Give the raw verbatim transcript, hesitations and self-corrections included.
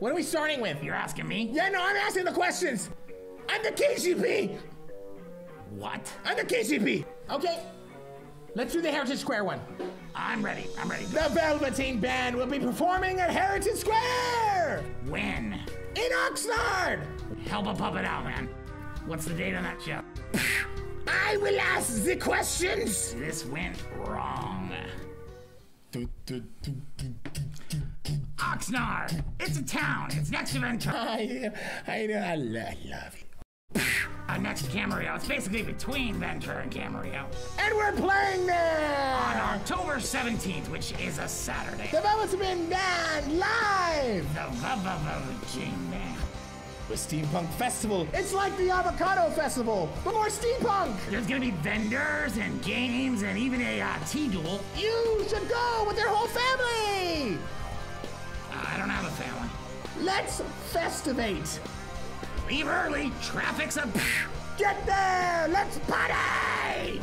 What are we starting with? You're asking me? Yeah, no, I'm asking the questions. I'm the K C P. What? I'm the K C P. Okay, let's do the Heritage Square one. I'm ready, I'm ready. The Velveteen Band will be performing at Heritage Square. When? In Oxnard. Help a puppet out, man. What's the date on that show? I will ask the questions. This went wrong. Oxnard. It's a town. It's next to Ventura. I, I, I love it. Uh, next to Camarillo. It's basically between Ventura and Camarillo. And we're playing there! On October seventeenth, which is a Saturday. The Velveteen Band band live! The Velveteen Band. The Steampunk Festival. It's like the Avocado Festival, but more steampunk. There's gonna be vendors and games and even a uh, tea duel. You should go with your whole family! I don't have a family. Let's festivate. Leave early. Traffic's up. Get there. Let's party.